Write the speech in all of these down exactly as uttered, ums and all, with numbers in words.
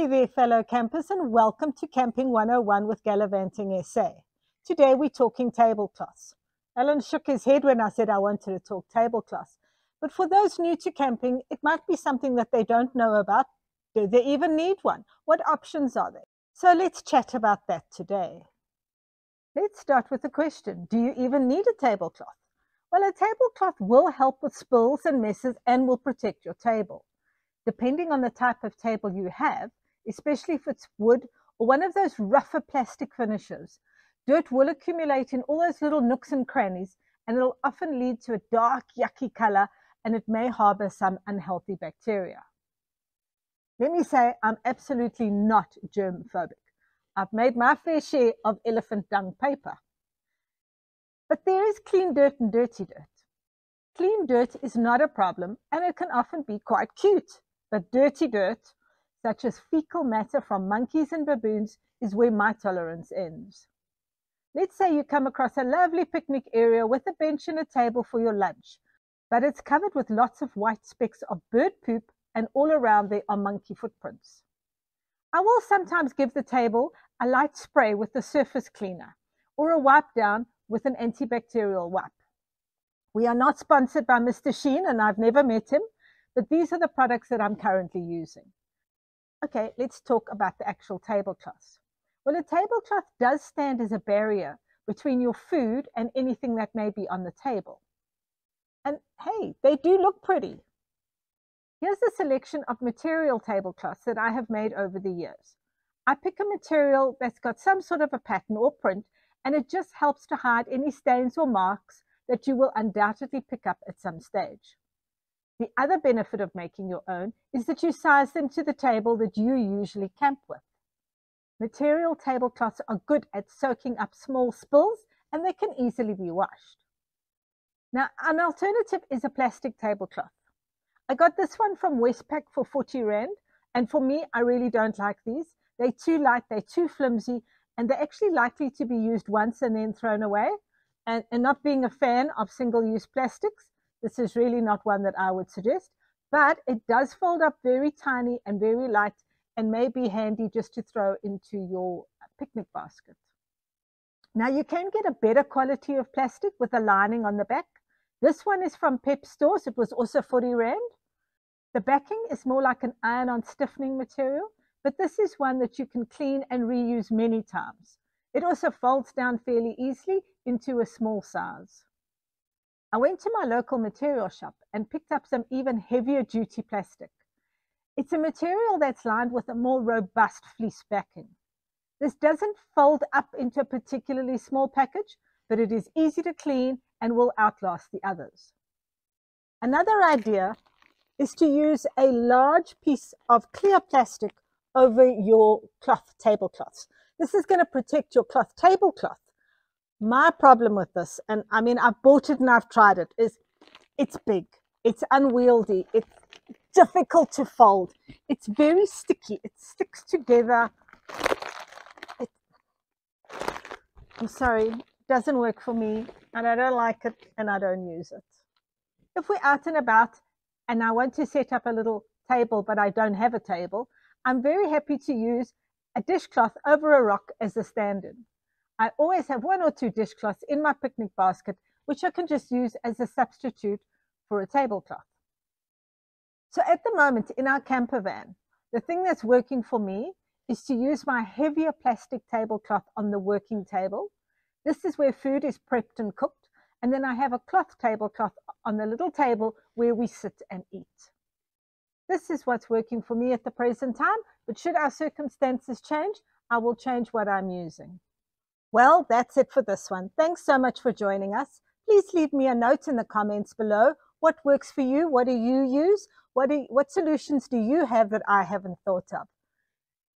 Hey there, fellow campers, and welcome to Camping one oh one with Gallivanting S A. Today we're talking tablecloths. Alan shook his head when I said I wanted to talk tablecloths. But for those new to camping, it might be something that they don't know about. Do they even need one? What options are there? So let's chat about that today. Let's start with the question, do you even need a tablecloth? Well, a tablecloth will help with spills and messes and will protect your table. Depending on the type of table you have, especially if it's wood or one of those rougher plastic finishes, dirt will accumulate in all those little nooks and crannies, and it'll often lead to a dark, yucky color, and it may harbor some unhealthy bacteria. Let me say, I'm absolutely not germophobic. I've made my fair share of elephant dung paper. But there is clean dirt and dirty dirt. Clean dirt is not a problem, and it can often be quite cute. But dirty dirt, such as fecal matter from monkeys and baboons, is where my tolerance ends. Let's say you come across a lovely picnic area with a bench and a table for your lunch, but it's covered with lots of white specks of bird poop, and all around there are monkey footprints. I will sometimes give the table a light spray with the surface cleaner, or a wipe down with an antibacterial wipe. We are not sponsored by Mister Sheen, and I've never met him, but these are the products that I'm currently using. Okay, let's talk about the actual tablecloths. Well, a tablecloth does stand as a barrier between your food and anything that may be on the table. And hey, they do look pretty. Here's a selection of material tablecloths that I have made over the years. I pick a material that's got some sort of a pattern or print, and it just helps to hide any stains or marks that you will undoubtedly pick up at some stage. The other benefit of making your own is that you size them to the table that you usually camp with. Material tablecloths are good at soaking up small spills, and they can easily be washed. Now, an alternative is a plastic tablecloth. I got this one from Westpac for forty rand, and for me, I really don't like these. They're too light, they're too flimsy, and they're actually likely to be used once and then thrown away. And, and not being a fan of single-use plastics, this is really not one that I would suggest, but it does fold up very tiny and very light and may be handy just to throw into your picnic basket. Now, you can get a better quality of plastic with a lining on the back. This one is from Pep Stores. It was also forty rand. The backing is more like an iron-on stiffening material, but this is one that you can clean and reuse many times. It also folds down fairly easily into a small size. I went to my local material shop and picked up some even heavier duty plastic. It's a material that's lined with a more robust fleece backing. This doesn't fold up into a particularly small package, but it is easy to clean and will outlast the others. Another idea is to use a large piece of clear plastic over your cloth tablecloths. This is going to protect your cloth tablecloth. My problem with this, and I mean, I've bought it and I've tried it, is it's big, it's unwieldy, it's difficult to fold, it's very sticky, it sticks together. It, I'm sorry, doesn't work for me, and I don't like it, and I don't use it. If we're out and about and I want to set up a little table, but I don't have a table, I'm very happy to use a dishcloth over a rock as a stand-in. I always have one or two dishcloths in my picnic basket, which I can just use as a substitute for a tablecloth. So at the moment in our camper van, the thing that's working for me is to use my heavier plastic tablecloth on the working table. This is where food is prepped and cooked, and then I have a cloth tablecloth on the little table where we sit and eat. This is what's working for me at the present time, but should our circumstances change, I will change what I'm using. Well, that's it for this one. Thanks so much for joining us. Please leave me a note in the comments below. What works for you? What do you use? What, do, what solutions do you have that I haven't thought of?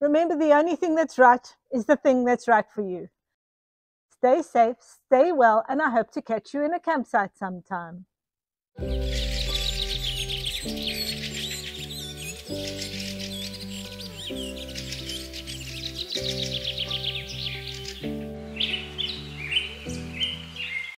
Remember, the only thing that's right is the thing that's right for you. Stay safe, stay well, and I hope to catch you in a campsite sometime.